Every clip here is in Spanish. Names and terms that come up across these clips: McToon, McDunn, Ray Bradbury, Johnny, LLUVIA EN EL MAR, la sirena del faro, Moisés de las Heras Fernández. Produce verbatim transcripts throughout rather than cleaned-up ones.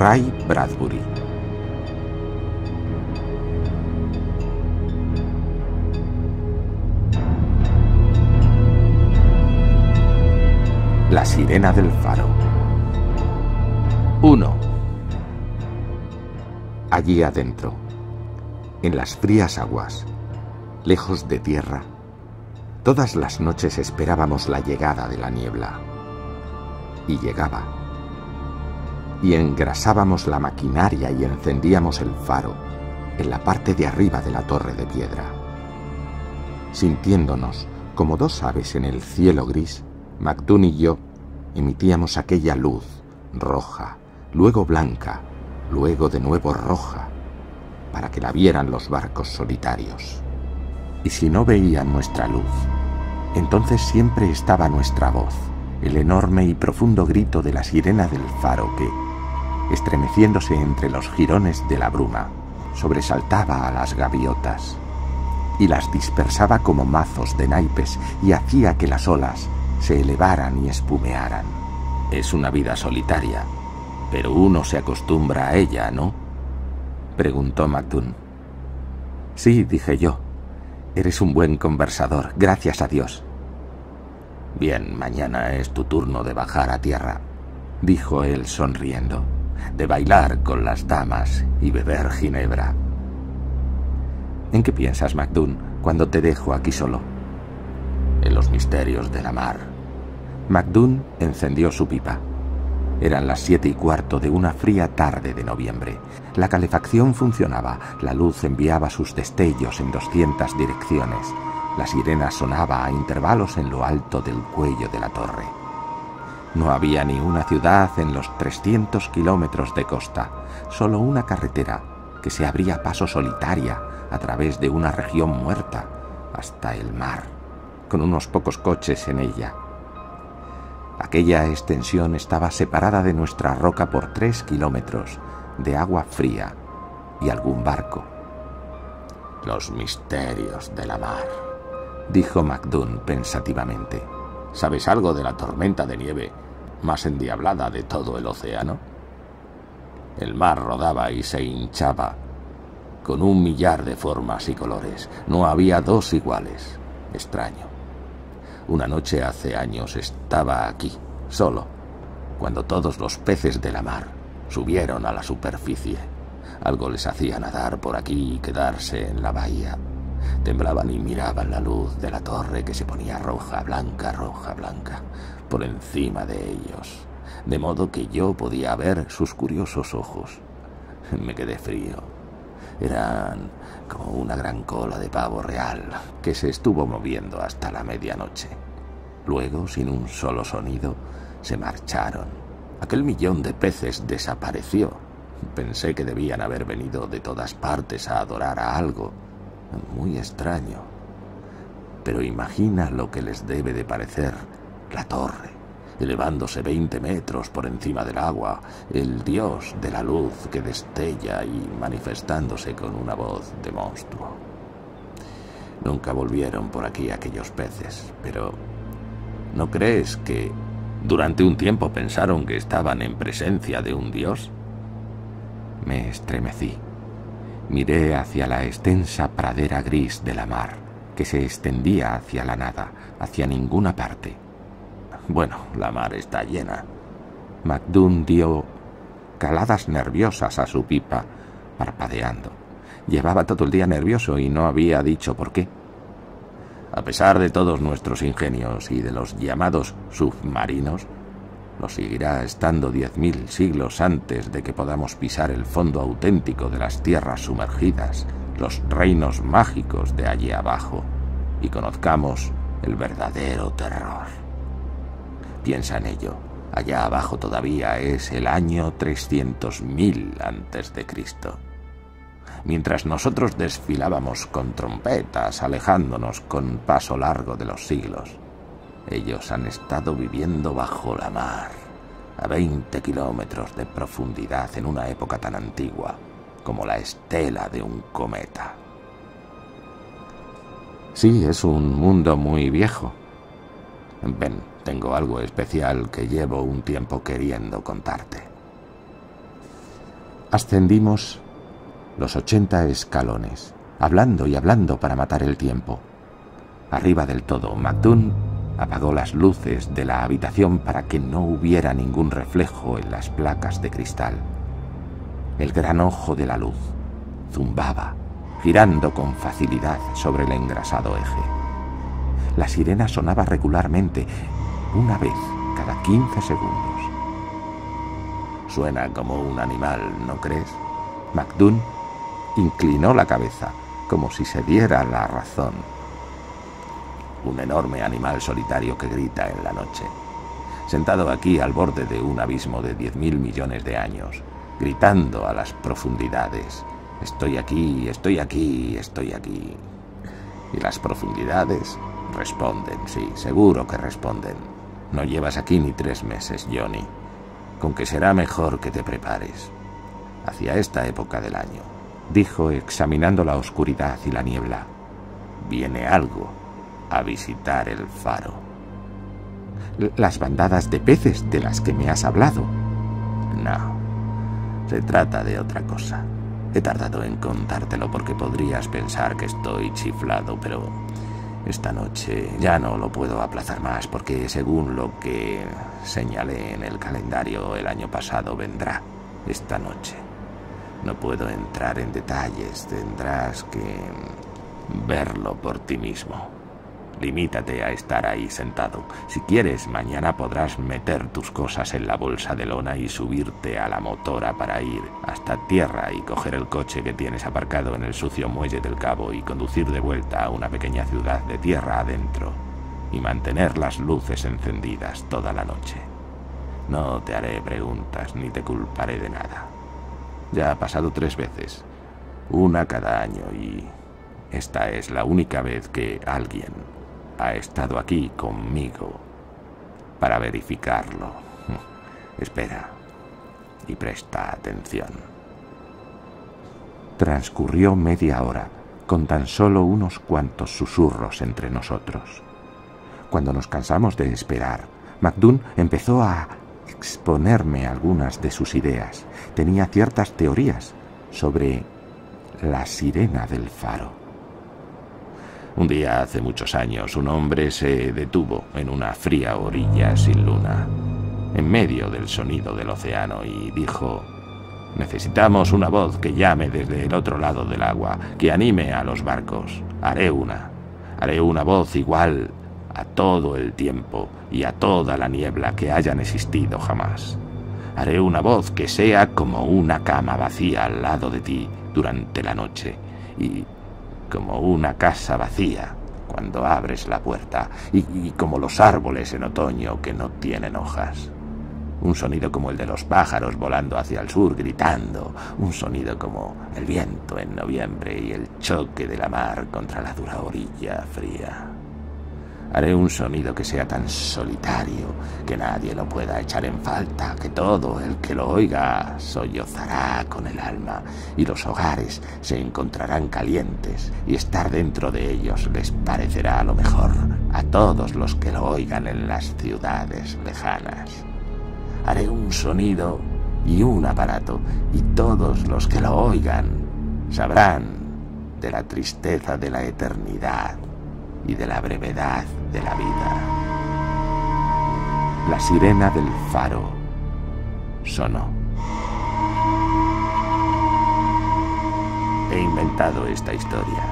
Ray Bradbury. La sirena del faro. uno. Allí adentro, en las frías aguas, lejos de tierra, todas las noches esperábamos la llegada de la niebla. Y llegaba. Y engrasábamos la maquinaria y encendíamos el faro en la parte de arriba de la torre de piedra, sintiéndonos como dos aves en el cielo gris. McToon y yo emitíamos aquella luz roja, luego blanca, luego de nuevo roja, para que la vieran los barcos solitarios. Y si no veían nuestra luz, entonces siempre estaba nuestra voz, el enorme y profundo grito de la sirena del faro que, estremeciéndose entre los jirones de la bruma, sobresaltaba a las gaviotas y las dispersaba como mazos de naipes y hacía que las olas se elevaran y espumearan. Es una vida solitaria, pero uno se acostumbra a ella, ¿no?, preguntó McToon. Sí, dije yo. Eres un buen conversador, gracias a Dios. Bien, mañana es tu turno de bajar a tierra, dijo él sonriendo, de bailar con las damas y beber ginebra. ¿En qué piensas, McToon, cuando te dejo aquí solo? En los misterios de la mar. McDunn encendió su pipa. Eran las siete y cuarto de una fría tarde de noviembre. La calefacción funcionaba, la luz enviaba sus destellos en doscientas direcciones. La sirena sonaba a intervalos en lo alto del cuello de la torre. No había ni una ciudad en los trescientos kilómetros de costa, solo una carretera que se abría a paso solitaria a través de una región muerta hasta el mar, con unos pocos coches en ella. Aquella extensión estaba separada de nuestra roca por tres kilómetros de agua fría y algún barco. «Los misterios de la mar», dijo McDunn pensativamente. «¿Sabes algo de la tormenta de nieve más endiablada de todo el océano? El mar rodaba y se hinchaba, con un millar de formas y colores. No había dos iguales. Extraño. Una noche hace años estaba aquí, solo, cuando todos los peces de la mar subieron a la superficie. Algo les hacía nadar por aquí y quedarse en la bahía. Temblaban y miraban la luz de la torre que se ponía roja, blanca, roja, blanca, por encima de ellos, de modo que yo podía ver sus curiosos ojos. Me quedé frío. Eran como una gran cola de pavo real que se estuvo moviendo hasta la medianoche. Luego, sin un solo sonido, se marcharon. Aquel millón de peces desapareció. Pensé que debían haber venido de todas partes a adorar a algo muy extraño. Pero imagina lo que les debe de parecer la torre, elevándose veinte metros por encima del agua, el dios de la luz que destella y manifestándose con una voz de monstruo. Nunca volvieron por aquí aquellos peces, pero ¿no crees que durante un tiempo pensaron que estaban en presencia de un dios? Me estremecí. Miré hacia la extensa pradera gris de la mar, que se extendía hacia la nada, hacia ninguna parte. Bueno, la mar está llena. McDunn dio caladas nerviosas a su pipa, parpadeando. Llevaba todo el día nervioso y no había dicho por qué. A pesar de todos nuestros ingenios y de los llamados submarinos, lo seguirá estando diez mil siglos antes de que podamos pisar el fondo auténtico de las tierras sumergidas, los reinos mágicos de allí abajo, y conozcamos el verdadero terror. Piensa en ello. Allá abajo todavía es el año trescientos mil antes de Cristo. Mientras nosotros desfilábamos con trompetas, alejándonos con paso largo de los siglos, ellos han estado viviendo bajo la mar, a veinte kilómetros de profundidad, en una época tan antigua como la estela de un cometa. Sí, es un mundo muy viejo. Ven. Tengo algo especial que llevo un tiempo queriendo contarte. Ascendimos los ochenta escalones, hablando y hablando para matar el tiempo. Arriba del todo, McToon apagó las luces de la habitación para que no hubiera ningún reflejo en las placas de cristal. El gran ojo de la luz zumbaba, girando con facilidad sobre el engrasado eje. La sirena sonaba regularmente, una vez cada quince segundos. Suena como un animal, ¿no crees? McDunn inclinó la cabeza, como si se diera la razón. Un enorme animal solitario que grita en la noche, sentado aquí al borde de un abismo de diez mil millones de años, gritando a las profundidades: «Estoy aquí, estoy aquí, estoy aquí». Y las profundidades responden, sí, seguro que responden: «No llevas aquí ni tres meses, Johnny, con que será mejor que te prepares. Hacia esta época del año», dijo examinando la oscuridad y la niebla, «viene algo a visitar el faro». «Las bandadas de peces de las que me has hablado». «No, se trata de otra cosa. He tardado en contártelo porque podrías pensar que estoy chiflado, pero esta noche ya no lo puedo aplazar más porque, según lo que señalé en el calendario el año pasado, vendrá esta noche. No puedo entrar en detalles, tendrás que verlo por ti mismo. Limítate a estar ahí sentado. Si quieres, mañana podrás meter tus cosas en la bolsa de lona y subirte a la motora para ir hasta tierra y coger el coche que tienes aparcado en el sucio muelle del Cabo y conducir de vuelta a una pequeña ciudad de tierra adentro y mantener las luces encendidas toda la noche. No te haré preguntas ni te culparé de nada. Ya ha pasado tres veces, una cada año, y esta es la única vez que alguien ha estado aquí conmigo para verificarlo. Espera y presta atención». Transcurrió media hora con tan solo unos cuantos susurros entre nosotros. Cuando nos cansamos de esperar, McDunn empezó a exponerme algunas de sus ideas. Tenía ciertas teorías sobre la sirena del faro. Un día hace muchos años, un hombre se detuvo en una fría orilla sin luna, en medio del sonido del océano, y dijo: «Necesitamos una voz que llame desde el otro lado del agua, que anime a los barcos. Haré una, haré una voz igual a todo el tiempo y a toda la niebla que hayan existido jamás. Haré una voz que sea como una cama vacía al lado de ti durante la noche y como una casa vacía cuando abres la puerta, y, y como los árboles en otoño que no tienen hojas. Un sonido como el de los pájaros volando hacia el sur, gritando, un sonido como el viento en noviembre y el choque de la mar contra la dura orilla fría. Haré un sonido que sea tan solitario que nadie lo pueda echar en falta, que todo el que lo oiga sollozará con el alma, y los hogares se encontrarán calientes, y estar dentro de ellos les parecerá lo mejor a todos los que lo oigan en las ciudades lejanas. Haré un sonido y un aparato, y todos los que lo oigan sabrán de la tristeza de la eternidad y de la brevedad de la vida». La sirena del faro sonó. «He inventado esta historia»,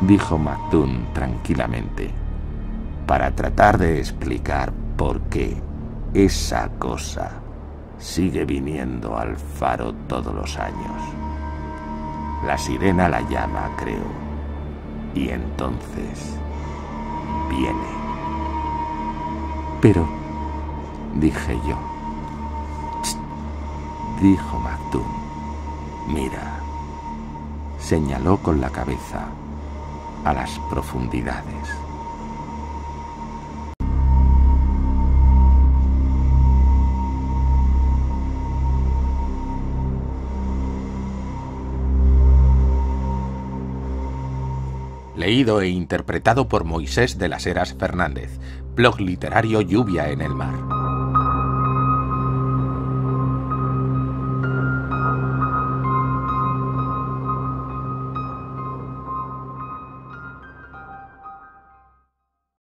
dijo McToon tranquilamente, «para tratar de explicar por qué esa cosa sigue viniendo al faro todos los años. La sirena la llama, creo, y entonces viene». «Pero», dije yo. «Chst», dijo McToon. «Mira», señaló con la cabeza a las profundidades. Leído e interpretado por Moisés de las Heras Fernández. Blog literario Lluvia en el Mar.